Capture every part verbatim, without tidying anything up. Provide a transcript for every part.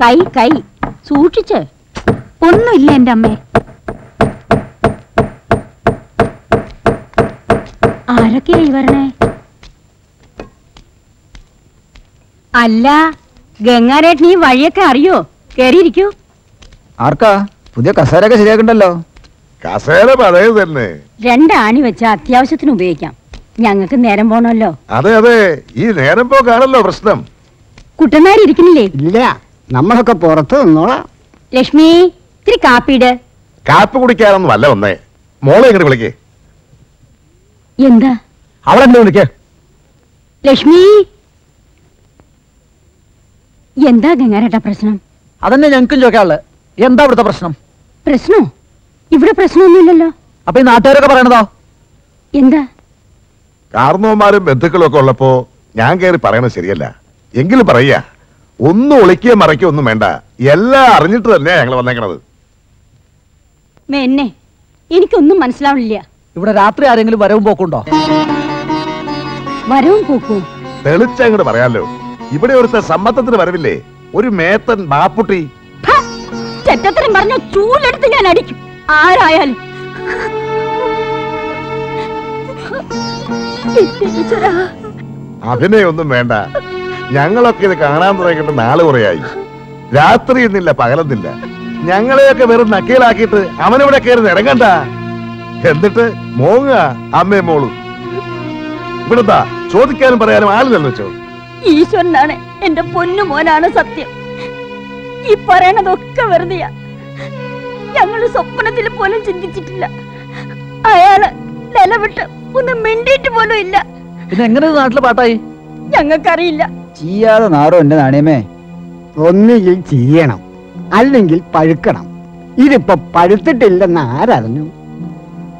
കൈ കൈ സൂക്ഷിച്ച്. ഒന്നുമില്ല എന്റെ അമ്മേ. ആരൊക്കെയായി വരണേ? അല്ല ഗംഗാരേട്ടൻ ഈ വഴിയൊക്കെ അറിയോ? കേറിയിരിക്കൂ. ആർക്കാ പുതിയ കസേരൊക്കെ ശരിയാക്കണ്ടല്ലോ. കസേര പഴയത് തന്നെ, രണ്ടാണി വെച്ച അത്യാവശ്യത്തിന് ഉപയോഗിക്കാം. ഞങ്ങൾക്ക് നേരം പോണല്ലോ. അതെ അതെ, ഈ നേരം പോകാണല്ലോ പ്രശ്നം. കുട്ടനാരി ഇരിക്കുന്നില്ലേ? ഇല്ല, നമ്മളൊക്കെ പുറത്ത് നിന്നോളാം. ലക്ഷ്മി ഇത്തിരി കാപ്പിട്. കാപ്പി കുടിക്കാനൊന്നും അല്ല വന്നേ, മോളെ ഇങ്ങോട്ട് വിളിക്കേ. എന്താ അവിടെ വിളിക്കേ? ലക്ഷ്മി എന്താ ഗംഗാരേട്ടാ പ്രശ്നം? അതന്നെ ഞങ്ങൾക്കും ചോദിക്കാനുള്ളത്, എന്താ ഇവിടുത്തെ പ്രശ്നം? പ്രശ്നോ? ഇവിടെ പ്രശ്നമൊന്നുമില്ലല്ലോ. അപ്പൊ ഈ നാട്ടുകാരൊക്കെ പറയണതോ എന്താ? കാരണവന്മാരും ബന്ധുക്കളും ഒക്കെ ഉള്ളപ്പോ ഞാൻ കയറി പറയണത് ശരിയല്ല. എങ്കിലും പറയാ, ഒന്നും ഒളിക്കുക മറയ്ക്കുക ഒന്നും വേണ്ട, എല്ലാം അറിഞ്ഞിട്ട് തന്നെയാ ഞങ്ങൾ വന്നേക്കണത്. എന്നെ എനിക്കൊന്നും മനസ്സിലാവില്ല. ഇവിടെ രാത്രി ആരെങ്കിലും വരവും പോക്കുണ്ടോ? വരവും പോക്കും തെളിച്ചങ്ങോട്ട് പറയാലോ. ഇവിടെ ഒരു സമ്മത്തത്തിന് വരവില്ലേ, ഒരു മേത്തൻ ബാപ്പുട്ടി ചെറ്റത്തരം പറഞ്ഞ ചൂലെടുത്ത് ഞാൻ അടിക്കും ആരായാലും. അഭിനയൊന്നും വേണ്ട, ഞങ്ങളൊക്കെ ഇത് കാണാൻ തുടങ്ങിയിട്ട് നാള് കുറയായി. രാത്രി ഇന്നില്ല പകലെന്നില്ല, ഞങ്ങളെയൊക്കെ വെറും നക്കയിലാക്കിയിട്ട് അവനിവിടെ കയറി ഇറങ്ങണ്ട. എന്നിട്ട് മോങ്ങ അമ്മേ മോളും ഇവിടെന്താ ചോദിക്കാനും പറയാനും ആളില്ലെന്ന് വെച്ചോ. ഈശ്വരനാണ് എന്റെ പൊന്നു മോനാണ് സത്യം. ഈ പറയണതൊക്കെ വെറുതെയാ, ഞങ്ങൾ സ്വപ്നത്തിൽ പോലും ചിന്തിച്ചിട്ടില്ല. അയാള് നിലവിട്ട് ഒന്ന് മിണ്ടിയിട്ട് പോലും ഇല്ല. എങ്ങനെ നാട്ടിലെ പാട്ടായി ഞങ്ങൾക്കറിയില്ല. ചെയ്യാതെ നാറോ എന്റെ നാണയമേ. ഒന്നുകിൽ ചെയ്യണം അല്ലെങ്കിൽ പഴുക്കണം. ഇതിപ്പോ പഴുത്തിട്ടില്ലെന്ന് ആരറിഞ്ഞു?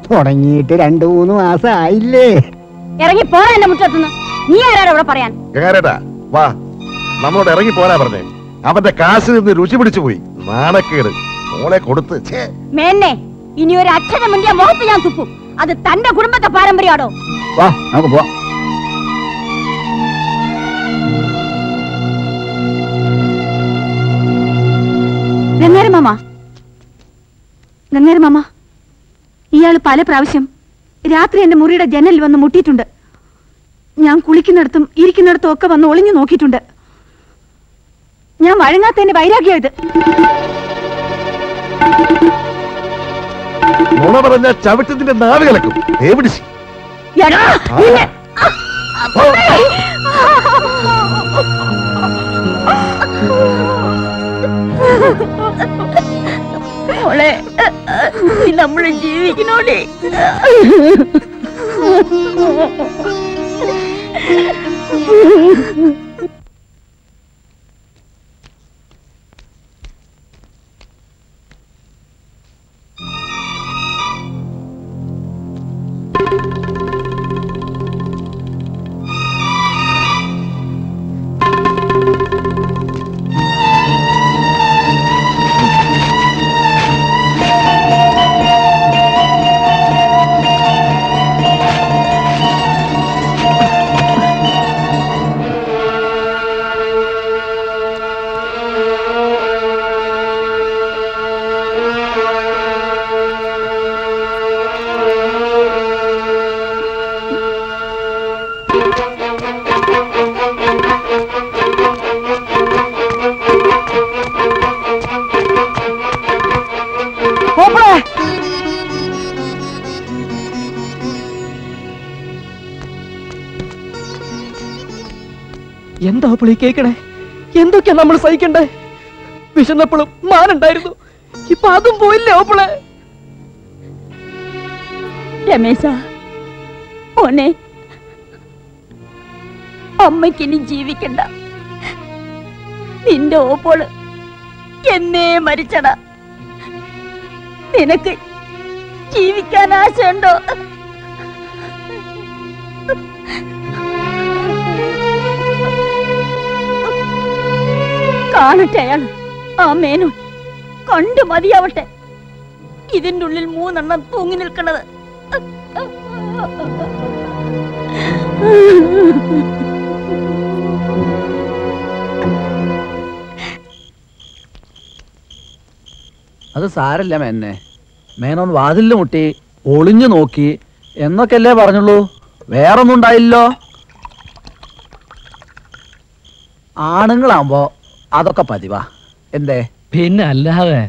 തുടങ്ങിയിട്ട് രണ്ടു മൂന്ന് മാസം ആയില്ലേ. ഇറങ്ങി പോരാ എന്റെ മുറ്റത്തുനിന്ന്. നീ ആരാണ് ഇവിടെ പറയാൻ? വാ നമ്മളോട് ഇറങ്ങി പോരാ പറഞ്ഞേ. അവന്റെ കാശിൽ നിന്ന് രുചി പിടിച്ചു പോയി. നാണക്കേട് മോളെ കൊടുത്ത്. മേന്നെ ഇനി ഒരു അച്ഛനും വേണ്ടിയ മുഖത്ത് ഞാൻ തുപ്പും. അത് തന്റെ കുടുംബത്തെ പാരമ്പര്യമാണോ? വാ നമുക്ക് പോവാം. ഗംഗാര മാമ, ഗംഗാര മാമ, ഇയാള് പല പ്രാവശ്യം രാത്രി എന്റെ മുറിയുടെ ജനലിൽ വന്ന് മുട്ടിയിട്ടുണ്ട്. ഞാൻ കുളിക്കുന്നിടത്തും ഇരിക്കുന്നിടത്തും ഒക്കെ വന്ന് ഒളിഞ്ഞു നോക്കിയിട്ടുണ്ട്. ഞാൻ വഴങ്ങാത്തതിന്റെ വൈരാഗ്യത്. നമ്മള് ജീവിക്കണോടെ. എന്താ പുള്ളി കേക്കണേ? എന്തൊക്കെയാ നമ്മൾ സഹിക്കണ്ടേ? വിശന്നപ്പോഴും മാനുണ്ടായിരുന്നു, ഇപ്പൊ അതും പോയില്ലേ? ഓപ്പളെ രമേശ, ഓനെ അമ്മക്കിനി ജീവിക്കണ്ട. നിന്റെ ഓപ്പോള് എന്നേ മരിച്ചട. നിനക്ക് ജീവിക്കാൻ ആശയുണ്ടോ? കാണട്ടെ അയാൾ ആ മേനു, കണ്ടു മതിയാവട്ടെ ഇതിൻ്റെ ഉള്ളിൽ മൂന്നെണ്ണം തൂങ്ങി നിൽക്കണത്. അത് സാരല്ല മേനെ, മേനോൻ വാതിലിൽ മുട്ടി ഒളിഞ്ഞു നോക്കി എന്നൊക്കെയല്ലേ പറഞ്ഞുള്ളൂ, വേറൊന്നും ഉണ്ടായില്ലോ. ആണുങ്ങളാകുമ്പോ അതൊക്കെ പതിവാ. എന്തേ പിന്നെ അല്ലാതെ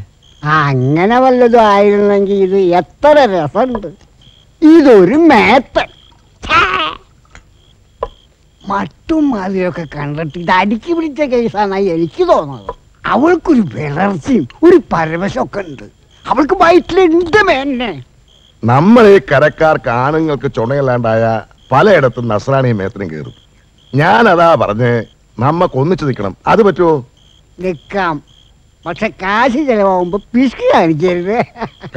അങ്ങനെ വല്ലതും ആയിരുന്നെങ്കിൽ ഇത് എത്ര രസമുണ്ട്. ഇതൊരു മേത്തൻ മറ്റും മാതിരിയൊക്കെ കണ്ടിട്ട് ഇത് അടുക്കി പിടിച്ച കേസാണെന്നായി എനിക്ക് തോന്നുന്നത്. അവൾക്കൊരു വിളർച്ചയും ഒരു പരവശമൊക്കെ ഉണ്ട്, അവൾക്ക് വയറ്റിലുണ്ട് മേനെ. നമ്മൾ ഈ കരക്കാർക്ക് ആണുങ്ങൾക്ക് ചുണയില്ലാണ്ടായ പലയിടത്തും നസ്രാണിയും മേത്തനും കയറും. ഞാനതാ പറഞ്ഞ് നമ്മക്ക് ഒന്നിച്ചു നിൽക്കണം. അത് പറ്റുമോ? നിൽക്കാം, പക്ഷെ കാശ് ചെലവാകുമ്പോ പിശുക്കിയായിരിക്കരുത്.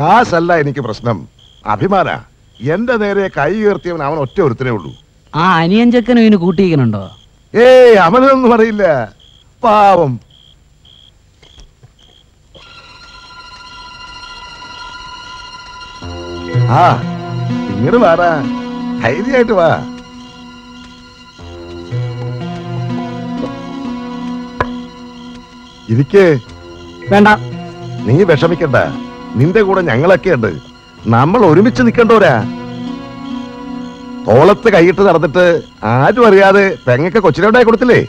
കാശല്ല എനിക്ക് പ്രശ്നം, അഭിമാന. എന്റെ നേരെ കൈ ഉയർത്തിയവൻ അവൻ ഒറ്റ ഒരുത്തനേ ഉള്ളൂ. ആ അനിയഞ്ചക്കനും ഇതിന് കൂട്ടിയിരിക്കണുണ്ടോ? ഏയ് അവനൊന്നും അറിയില്ല, പാവം. ആ ഇങ്ങനെ വാടാ, ധൈര്യമായിട്ട് വാ. ഇരിക്കേ. വേണ്ട, നീ വിഷമിക്കണ്ട, നിന്റെ കൂടെ ഞങ്ങളൊക്കെ ഉണ്ട്. നമ്മൾ ഒരുമിച്ച് നിൽക്കണ്ടോരാ. തോളത്ത് കൈയിട്ട് നടന്നിട്ട് ആരും അറിയാതെ പെങ്ങൊക്കെ കൊച്ചിനോണ്ടായി കൊടുത്തില്ലേ.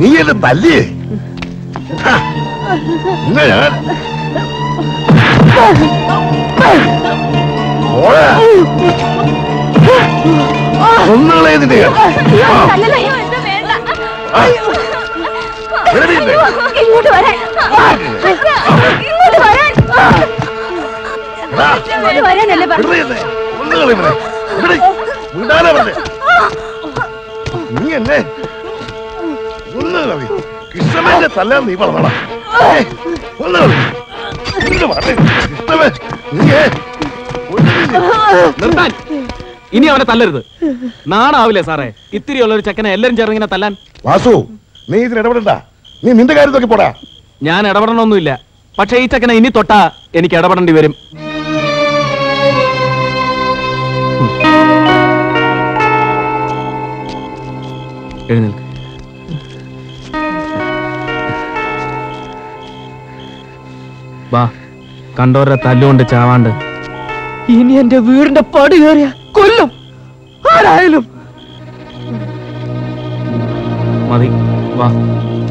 നീ എന്റെ തല്ലിയേ. നീ എന്നെ ഒന്നും കൃഷ്ണമേന്റെ തല്ല. നീ പറഞ്ഞ ഇനി അവനെ തല്ലരുത്, നാണാവില്ലേ സാറേ. ഇത്തിരിയുള്ള ഒരു ചെക്കനെ എല്ലാരും ചേർന്നിങ്ങനെ തല്ലാൻ. വാസു, നീ ഇതിന് ഇടപെടണ്ട, നീ നിന്റെ കാര്യത്തൊക്കെ പോടാ. ഞാൻ ഇടപെടണമൊന്നുമില്ല, പക്ഷെ ഈ ചെക്കനെ ഇനി തൊട്ടാ എനിക്ക് ഇടപെടേണ്ടി വരും. എഴുന്നേൽക്ക്. വാ, കണ്ടോരുടെ തല്ലുകൊണ്ട് ചാവാണ്ട് ഇനി എന്റെ വീടിന്റെ പടി കയറിയ കൊല്ലും ആരായാലും. മതി, വാ.